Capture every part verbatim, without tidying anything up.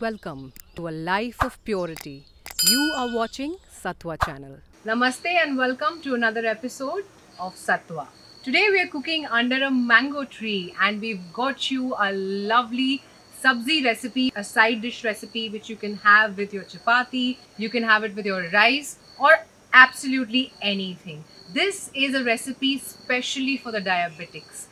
Welcome to a life of purity. You are watching Sattva channel. Namaste and welcome to another episode of Sattva. Today we are cooking under a mango tree and we've got you a lovely sabzi recipe, a side dish recipe which you can have with your chapati, you can have it with your rice or absolutely anything. This is a recipe specially for the diabetics.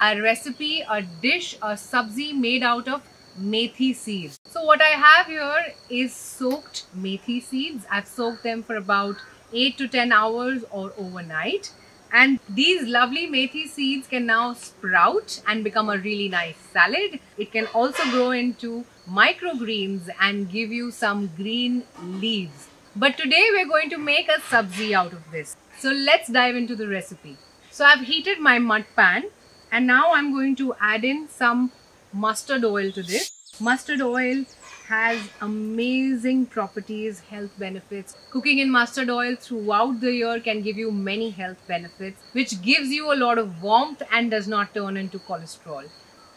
A recipe, a dish, a sabzi made out of methi seeds. So what I have here is soaked methi seeds. I've soaked them for about eight to ten hours or overnight. And these lovely methi seeds can now sprout and become a really nice salad. It can also grow into microgreens and give you some green leaves. But today we're going to make a sabzi out of this. So let's dive into the recipe. So I've heated my mud pan and now I'm going to add in some mustard oil to this. Mustard oil has amazing properties, health benefits. Cooking in mustard oil throughout the year can give you many health benefits, which gives you a lot of warmth and does not turn into cholesterol.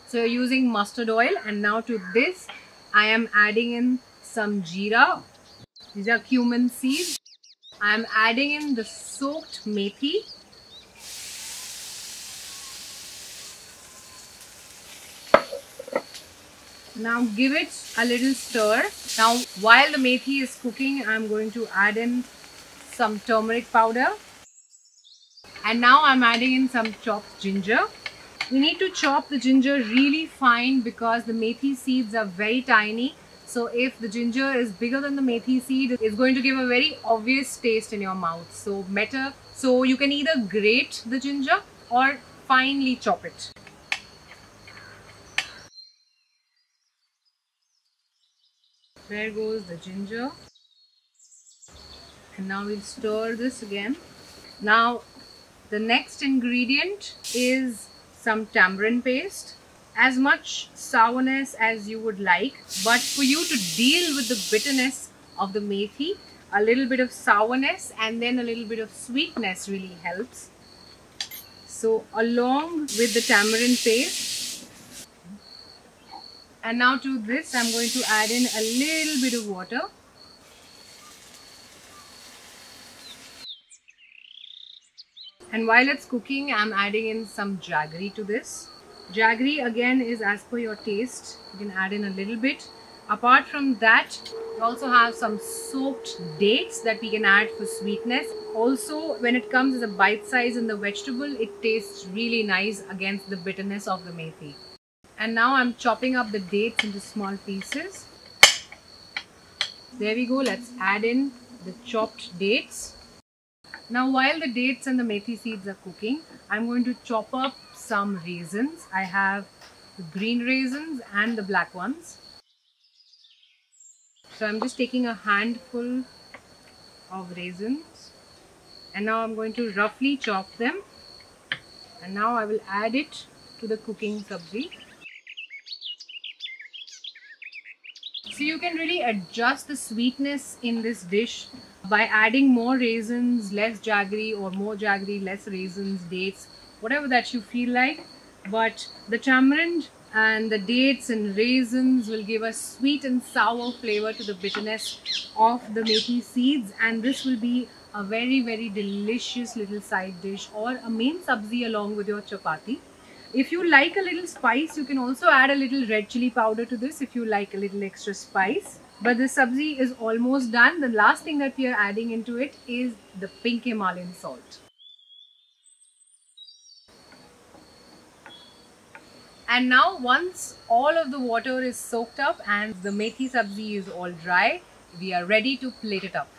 So you're using mustard oil, and now to this I am adding in some jeera. These are cumin seeds. I am adding in the soaked methi. Now give it a little stir. Now while the methi is cooking, I'm going to add in some turmeric powder. And now I'm adding in some chopped ginger. We need to chop the ginger really fine because the methi seeds are very tiny. So if the ginger is bigger than the methi seed, it's going to give a very obvious taste in your mouth. So better. So you can either grate the ginger or finely chop it. There goes the ginger. And now we'll stir this again. Now the next ingredient is some tamarind paste. As much sourness as you would like, but for you to deal with the bitterness of the methi, a little bit of sourness and then a little bit of sweetness really helps. So along with the tamarind paste, and now to this, I'm going to add in a little bit of water. And while it's cooking, I'm adding in some jaggery to this. Jaggery again is as per your taste. You can add in a little bit. Apart from that, we also have some soaked dates that we can add for sweetness. Also, when it comes as a bite size in the vegetable, it tastes really nice against the bitterness of the methi. And now I'm chopping up the dates into small pieces. There we go. Let's add in the chopped dates. Now while the dates and the methi seeds are cooking, I'm going to chop up some raisins. I have the green raisins and the black ones. So I'm just taking a handful of raisins. And now I'm going to roughly chop them. And now I will add it to the cooking sabzi. So you can really adjust the sweetness in this dish by adding more raisins, less jaggery, or more jaggery, less raisins, dates, whatever that you feel like. But the tamarind and the dates and raisins will give a sweet and sour flavor to the bitterness of the methi seeds, and this will be a very very delicious little side dish or a main sabzi along with your chapati. If you like a little spice, you can also add a little red chili powder to this if you like a little extra spice. But the sabzi is almost done. The last thing that we are adding into it is the pink Himalayan salt. And now once all of the water is soaked up and the methi sabzi is all dry, we are ready to plate it up.